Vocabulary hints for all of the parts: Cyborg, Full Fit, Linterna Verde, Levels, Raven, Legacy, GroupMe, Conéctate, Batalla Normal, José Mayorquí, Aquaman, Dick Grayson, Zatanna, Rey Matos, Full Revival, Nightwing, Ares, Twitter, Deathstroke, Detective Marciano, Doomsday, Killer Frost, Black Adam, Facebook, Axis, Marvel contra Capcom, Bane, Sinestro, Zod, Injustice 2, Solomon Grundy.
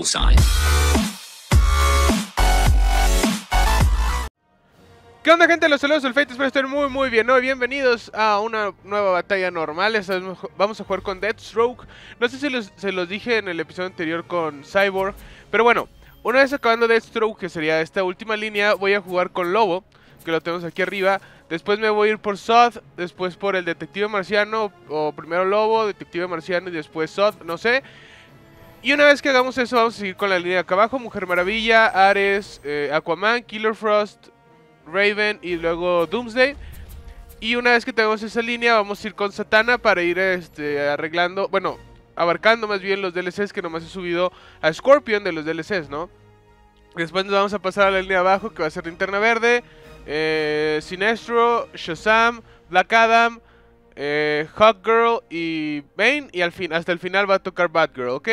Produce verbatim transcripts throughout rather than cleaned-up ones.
Bullseye. ¿Qué onda, gente? Los saludos del Fate, espero estén muy muy bien, ¿no? Bienvenidos a una nueva batalla normal. Esta vez vamos a jugar con Deathstroke. No sé si los, se los dije en el episodio anterior con Cyborg, pero bueno, una vez acabando Deathstroke, que sería esta última línea, voy a jugar con Lobo, que lo tenemos aquí arriba. Después me voy a ir por Zod, después por el Detective Marciano, o primero Lobo, Detective Marciano y después Zod, no sé. Y una vez que hagamos eso, vamos a seguir con la línea de acá abajo: Mujer Maravilla, Ares, eh, Aquaman, Killer Frost, Raven y luego Doomsday. Y una vez que tengamos esa línea, vamos a ir con Zatanna para ir este, arreglando, bueno, abarcando más bien los D L Cs, que nomás he subido a Scorpion de los D L Cs, ¿no? Después nos vamos a pasar a la línea de abajo, que va a ser Linterna Verde, eh, Sinestro, Shazam, Black Adam, eh, Hawkgirl y Bane. Y al fin, hasta el final va a tocar Batgirl, ¿ok?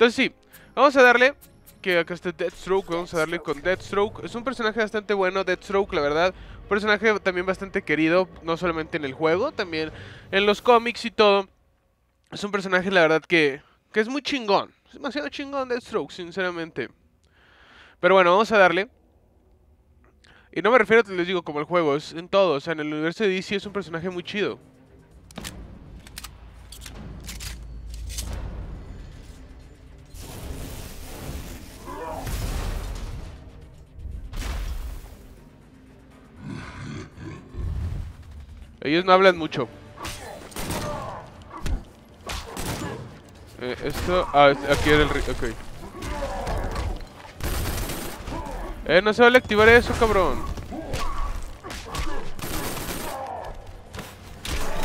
Entonces sí, vamos a darle. Que acá está Deathstroke, vamos a darle con Deathstroke. Es un personaje bastante bueno, Deathstroke, la verdad. Un personaje también bastante querido, no solamente en el juego, también en los cómics y todo. Es un personaje, la verdad, que, que es muy chingón. Es demasiado chingón Deathstroke, sinceramente. Pero bueno, vamos a darle. Y no me refiero, les digo, como el juego, es en todo. O sea, en el universo de D C es un personaje muy chido. Ellos no hablan mucho. Eh, esto... Ah, aquí era el... Ok. Eh, no se vale activar eso, cabrón.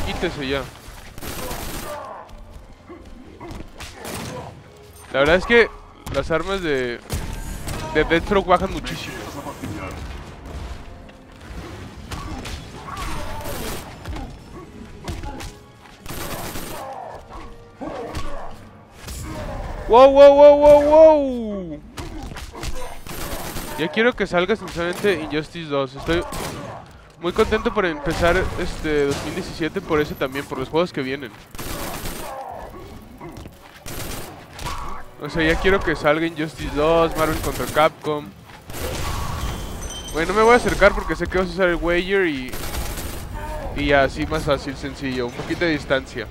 Quítese ya. La verdad es que las armas de... de Deathstroke bajan muchísimo. Wow, wow, wow, wow, wow. Ya quiero que salga sinceramente Injustice dos. Estoy muy contento por empezar este dos mil diecisiete por eso también, por los juegos que vienen. O sea, ya quiero que salga Injustice dos, Marvel contra Capcom. Bueno, no me voy a acercar porque sé que vas a usar el wager y... y así más fácil, sencillo, un poquito de distancia.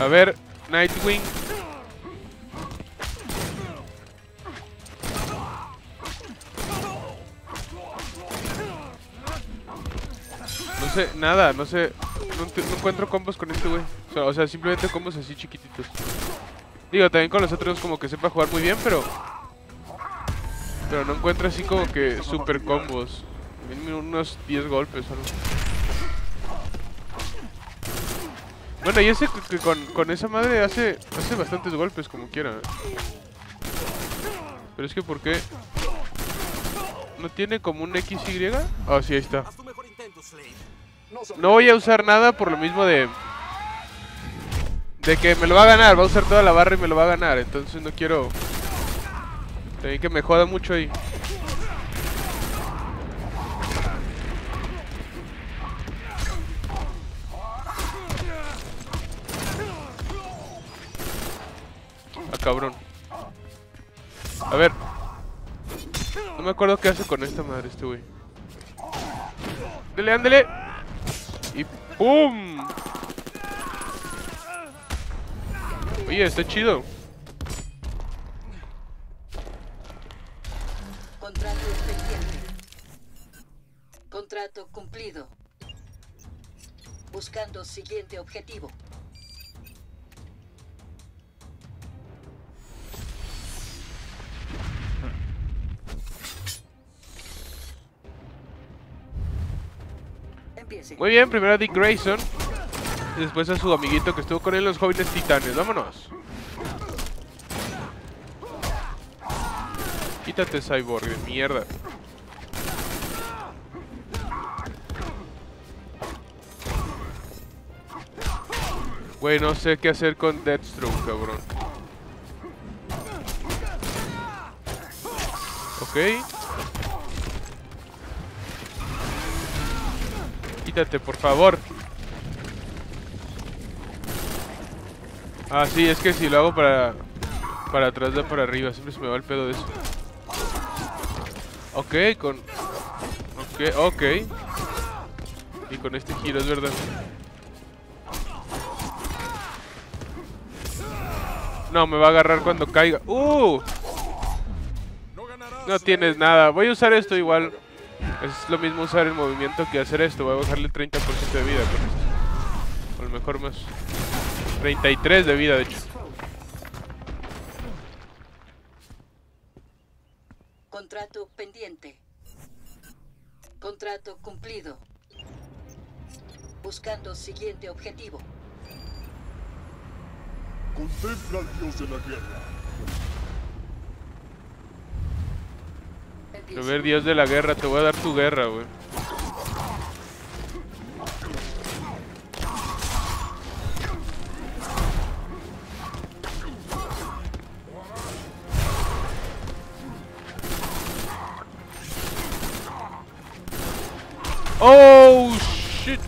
A ver, Nightwing. No sé, nada, no sé. No, no encuentro combos con este güey. O sea, o sea, simplemente combos así chiquititos. Digo, también con los otros como que sepa jugar muy bien, pero... pero no encuentro así como que super combos. Unos diez golpes o algo. Bueno, yo sé que con, con esa madre hace hace bastantes golpes como quiera. Pero es que ¿por qué? ¿No tiene como un X Y? Ah, oh, sí, ahí está. No voy a usar nada por lo mismo de... de que me lo va a ganar, va a usar toda la barra y me lo va a ganar. Entonces no quiero... también que me joda mucho ahí. Cabrón. A ver. No me acuerdo qué hace con esta madre este güey. Ándele, ándele. Y ¡pum! Oye, está chido. Contrato pendiente. Contrato cumplido. Buscando siguiente objetivo. Muy bien, primero a Dick Grayson y después a su amiguito que estuvo con él, los jóvenes titanes. Vámonos. Quítate, Cyborg, de mierda. Güey, no sé qué hacer con Deathstroke, cabrón. Ok. quítate, por favor. Ah, sí, es que si lo hago para... para atrás da para arriba. Siempre se me va el pedo de eso. Ok, con... Ok, ok. Y con este giro, es verdad. No, me va a agarrar cuando caiga. ¡Uh! No tienes nada. Voy a usar esto igual. Es lo mismo usar el movimiento que hacer esto. Voy a bajarle treinta por ciento de vida con esto. O a lo mejor más... treinta y tres de vida, de hecho. Contrato pendiente. Contrato cumplido. Buscando siguiente objetivo. Contempla al dios de la guerra. A ver, dios de la guerra, te voy a dar tu guerra, güey. Oh, shit.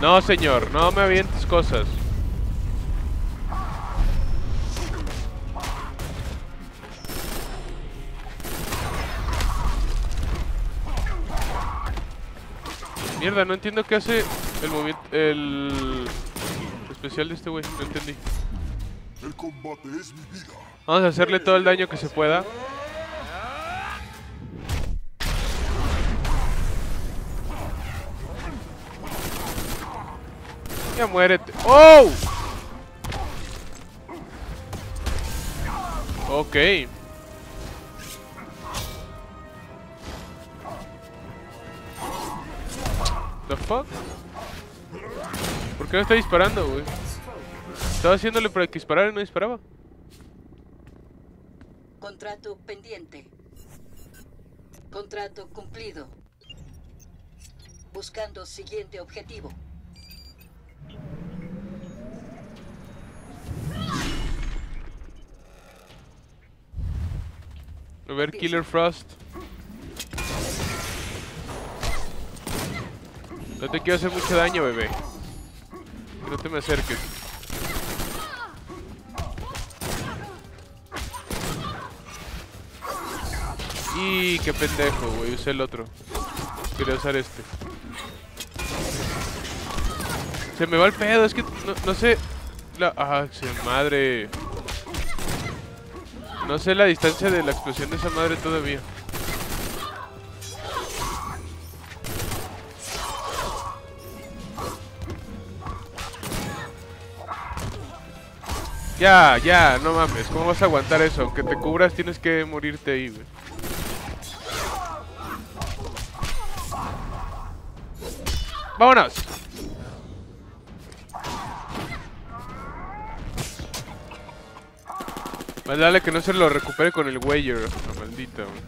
No, señor, no me avientes cosas. Mierda, no entiendo qué hace el movimiento, el especial de este güey, no entendí. El combate es mi vida. Vamos a hacerle todo el daño que se pueda. Ya muérete. ¡Oh! Ok. ¿The fuck? ¿Por qué no está disparando, güey? Estaba haciéndole para que disparara y no disparaba. Contrato pendiente. Contrato cumplido. Buscando siguiente objetivo. A ver, Killer Frost. No te quiero hacer mucho daño, bebé. No te me acerques. Y qué pendejo, güey, usé el otro. Quería usar este. Se me va el pedo, es que no, no sé la... ¡Ah, se madre! No sé la distancia de la explosión de esa madre todavía. Ya, ya, no mames, ¿cómo vas a aguantar eso? Aunque te cubras tienes que morirte ahí, güey. ¡Vámonos! Más dale que no se lo recupere con el Wager, la maldita, wey.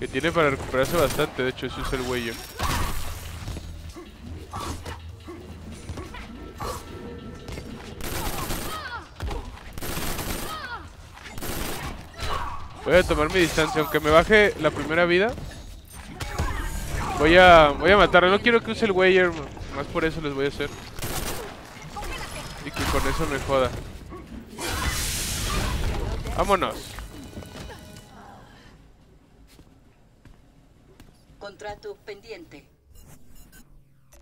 Que tiene para recuperarse bastante, de hecho, eso es el Wager. Voy a tomar mi distancia, aunque me baje la primera vida. Voy a... voy a matarlo, no quiero que use el Wager, más por eso les voy a hacer. Y que con eso me joda. Vámonos. Contrato pendiente.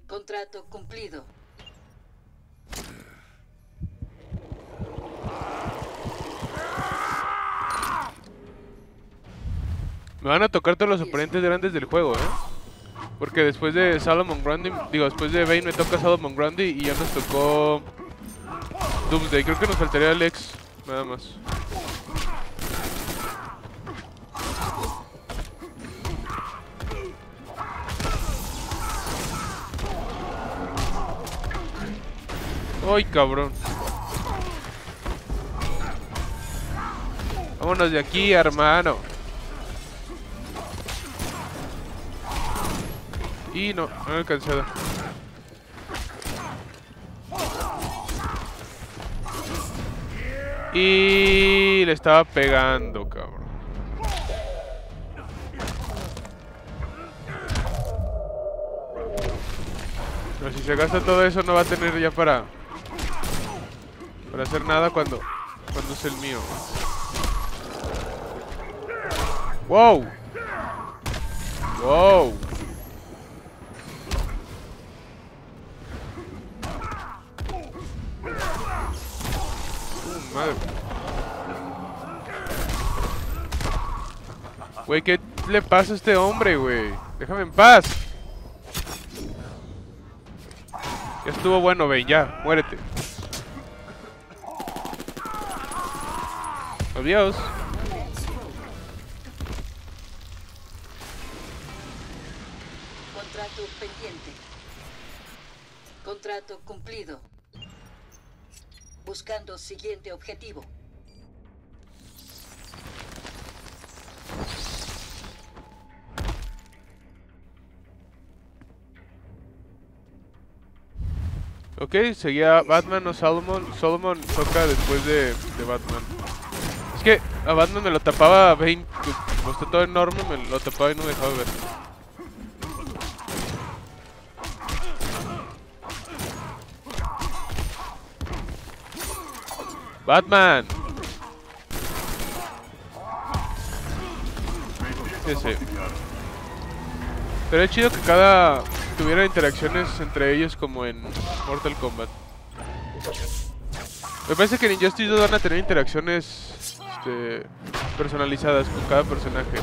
Contrato cumplido. Me van a tocar todos los oponentes grandes del juego, eh. Porque después de Solomon Grundy, digo, después de Bane me toca Solomon Grundy y ya nos tocó Doomsday. Creo que nos faltaría Alex, nada más. ¡Ay, cabrón! Vámonos de aquí, hermano. Y no, no he alcanzado. Y le estaba pegando, cabrón. Pero si se gasta todo eso no va a tener ya para para hacer nada cuando cuando es el mío. Wow. Wow. Madre. Güey, ¿qué le pasa a este hombre, güey? Déjame en paz. Ya estuvo bueno, Bane, ya, muérete. Adiós. Contrato pendiente. Contrato cumplido. Buscando siguiente objetivo. Ok, seguía Batman o Solomon. Solomon toca después de, de Batman. Es que a Batman me lo tapaba Bane, como está todo enorme, me lo tapaba y no me dejaba ver. Batman. Sí, sí. Pero es chido que cada tuviera interacciones entre ellos como en Mortal Kombat. Me parece que en Injustice dos van a tener interacciones este, personalizadas con cada personaje.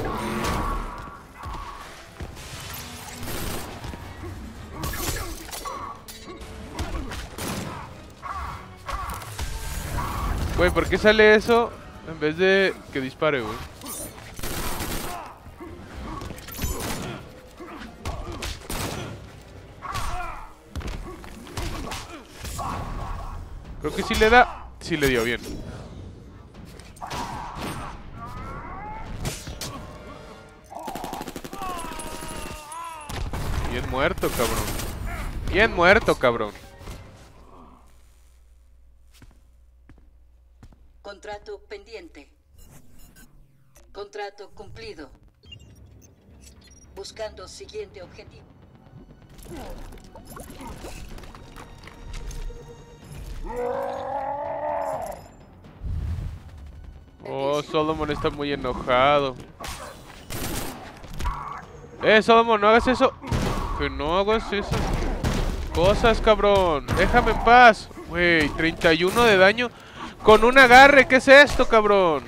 Güey, ¿por qué sale eso en vez de que dispare, güey? Creo que sí le da... Sí le dio, bien. Bien muerto, cabrón. Bien muerto, cabrón. Contrato pendiente. Contrato cumplido. Buscando siguiente objetivo. Oh, Solomon está muy enojado. Eh, Solomon, no hagas eso. Que no hagas esas cosas, cabrón. Déjame en paz. Wey, treinta y uno de daño. Con un agarre, ¿qué es esto, cabrón?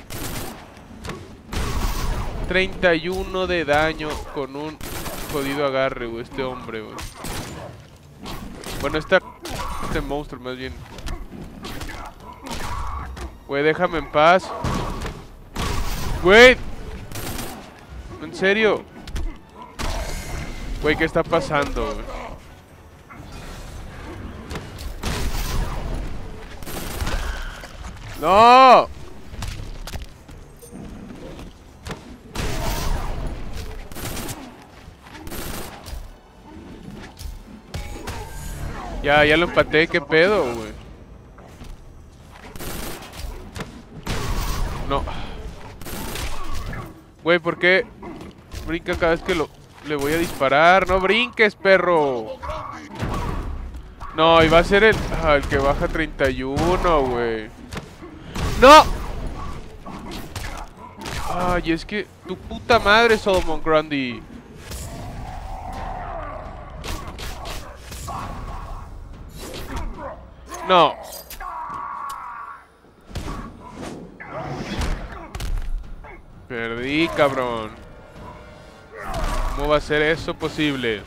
treinta y uno de daño con un jodido agarre, güey, este hombre, güey. Bueno, esta, este monstruo, más bien. Güey, déjame en paz. Güey. ¿En serio? Güey, ¿qué está pasando, güey? ¡No! Ya, ya lo empaté, ¿qué pedo, güey? No. Güey, ¿por qué brinca cada vez que lo le voy a disparar? ¡No brinques, perro! No, y va a ser el, ah, el que baja treinta y uno, güey. ¡No! Ay, es que... ¡Tu puta madre, Solomon Grundy! ¡No! Perdí, cabrón. ¿Cómo va a ser eso posible?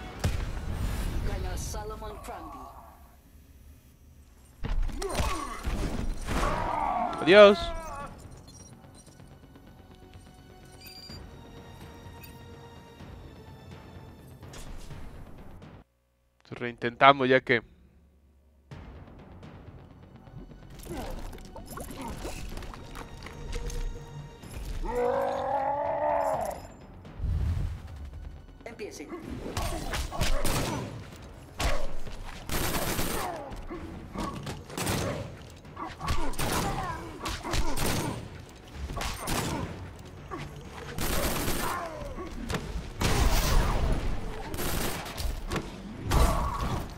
Adiós. Reintentamos ya que... Empiece.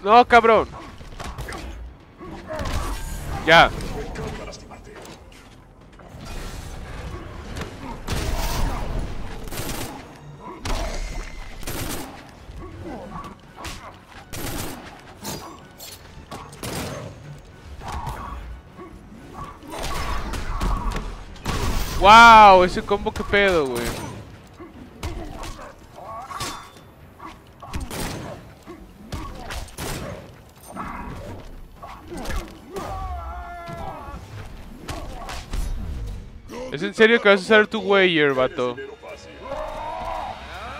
No, cabrón. Ya. Wow, ese combo que pedo, güey. ¿Es en serio que vas a usar tu Weyer, vato?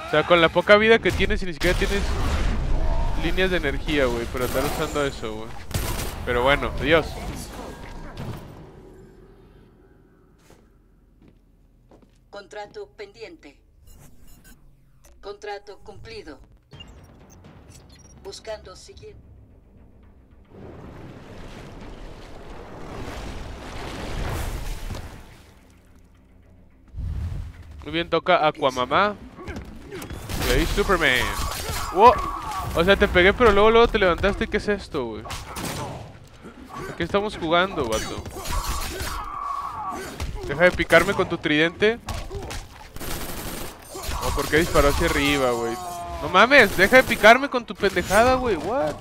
O sea, con la poca vida que tienes y ni siquiera tienes líneas de energía, güey, para estar usando eso, güey. Pero bueno, adiós. Contrato pendiente. Contrato cumplido. Buscando siguiente. Muy bien, toca Aquamamá. Y ahí Superman. ¡Wow! O sea, te pegué, pero luego, luego te levantaste. ¿Qué es esto, güey? ¿A qué estamos jugando, vato? Deja de picarme con tu tridente. ¿Por qué disparó hacia arriba, güey? No mames, deja de picarme con tu pendejada, güey. What?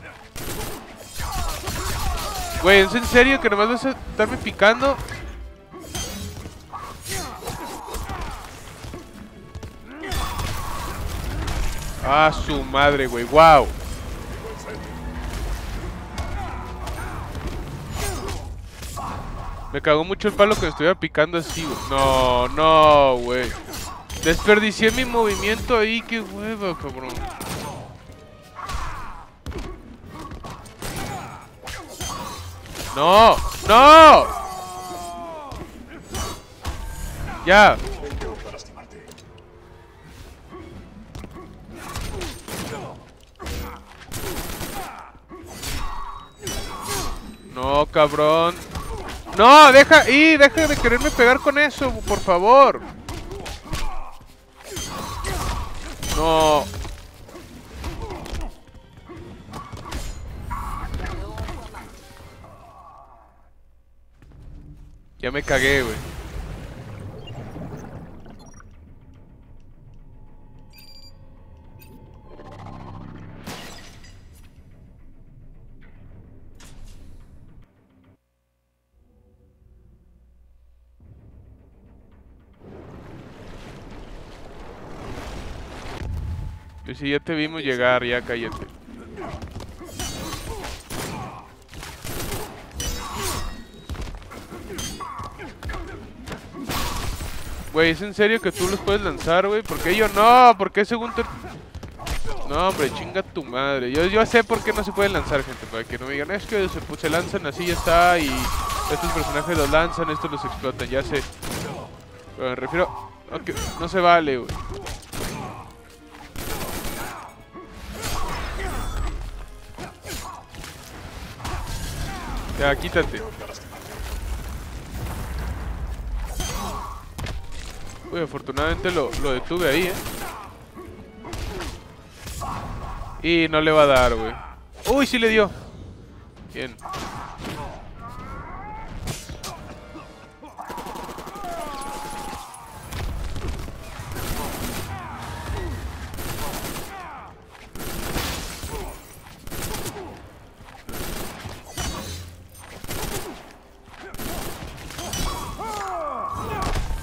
Güey, ¿es en serio que nomás vas a estarme picando? Ah, su madre, güey. Wow. Me cagó mucho el palo que me estuviera picando así, güey. No, no, güey. Desperdicié mi movimiento ahí, qué hueva, cabrón. No, no. Ya. No, cabrón. No, deja, y deja de quererme pegar con eso, por favor. No. Ya me cagué, güey. Si ya te vimos llegar, ya cállate. Güey, ¿es en serio que tú los puedes lanzar, güey? ¿Por qué yo no? ¿Por qué según te...? No, hombre, chinga tu madre. Yo, yo sé por qué no se pueden lanzar, gente. Para que no me digan, es que se, pues, se lanzan así, ya está. Y estos personajes los lanzan, estos los explotan, ya sé. Pero me refiero... Okay, no se vale, güey. Ya, quítate. Uy, afortunadamente lo, lo detuve ahí, eh. Y no le va a dar, güey. Uy, sí le dio. Bien.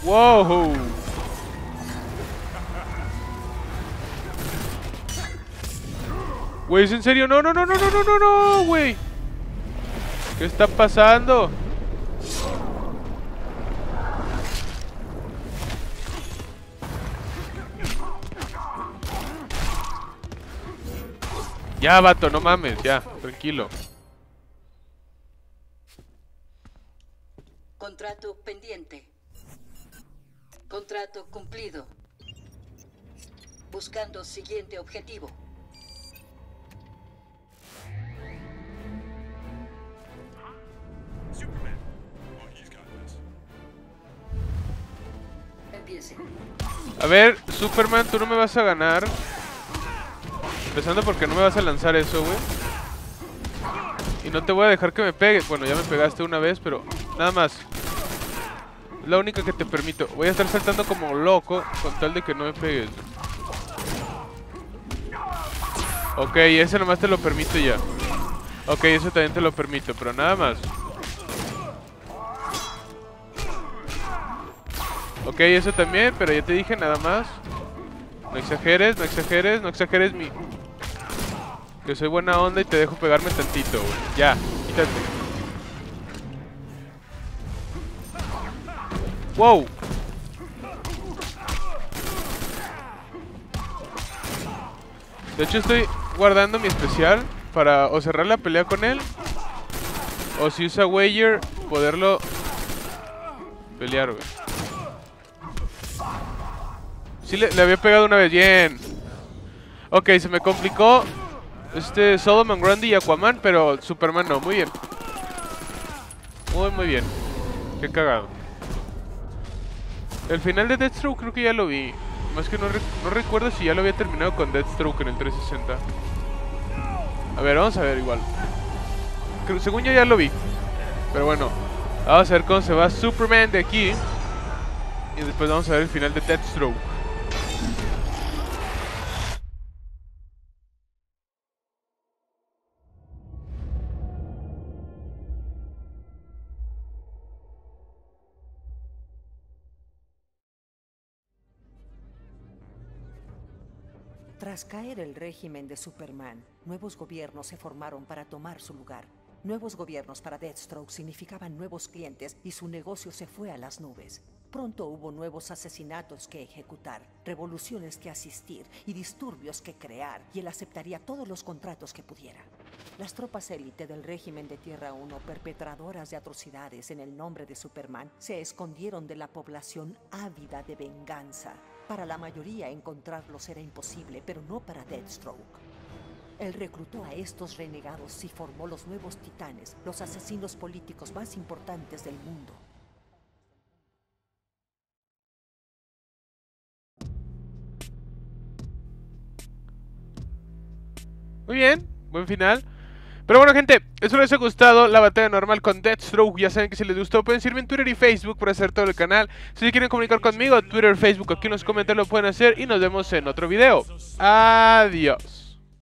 Wow. Güey, ¿es en serio? No, no, no, no, no, no, no, no, güey. ¿Qué está pasando? Ya, vato, no mames, ya, tranquilo. Contrato pendiente. Contrato cumplido. Buscando siguiente objetivo. Superman. Oh, he's got this. Empiece. A ver, Superman, tú no me vas a ganar. Empezando porque no me vas a lanzar eso, güey. Y no te voy a dejar que me pegue. Bueno, ya me pegaste una vez, pero nada más. Es la única que te permito. Voy a estar saltando como loco con tal de que no me pegues. Ok, ese nomás te lo permito ya. Ok, eso también te lo permito, pero nada más. Ok, eso también, pero ya te dije nada más. No exageres, no exageres, no exageres mi... Que soy buena onda y te dejo pegarme tantito, güey. Ya, quítate. Wow. De hecho estoy guardando mi especial para o cerrar la pelea con él, o si usa Wager, poderlo pelear, güey. Sí, le, le había pegado una vez. Bien. Ok, se me complicó. Este, Solomon Grundy y Aquaman, pero Superman no, muy bien. Muy, muy bien. Qué cagado. El final de Deathstroke creo que ya lo vi. Más que no, rec no recuerdo si ya lo había terminado con Deathstroke en el trescientos sesenta. A ver, vamos a ver igual. Creo, según yo ya lo vi. Pero bueno, vamos a ver cómo se va Superman de aquí. Y después vamos a ver el final de Deathstroke. Tras caer el régimen de Superman, nuevos gobiernos se formaron para tomar su lugar. Nuevos gobiernos para Deathstroke significaban nuevos clientes y su negocio se fue a las nubes. Pronto hubo nuevos asesinatos que ejecutar, revoluciones que asistir y disturbios que crear, y él aceptaría todos los contratos que pudiera. Las tropas élite del régimen de Tierra uno, perpetradoras de atrocidades en el nombre de Superman, se escondieron de la población ávida de venganza. Para la mayoría encontrarlos era imposible, pero no para Deathstroke. Él reclutó a estos renegados y formó los nuevos titanes, los asesinos políticos más importantes del mundo. Muy bien, buen final. Pero bueno, gente, espero les haya gustado la batalla normal con Deathstroke. Ya saben que si les gustó pueden seguirme en Twitter y Facebook para hacer todo el canal. Si quieren comunicar conmigo, Twitter, Facebook, aquí en los comentarios lo pueden hacer. Y nos vemos en otro video. Adiós.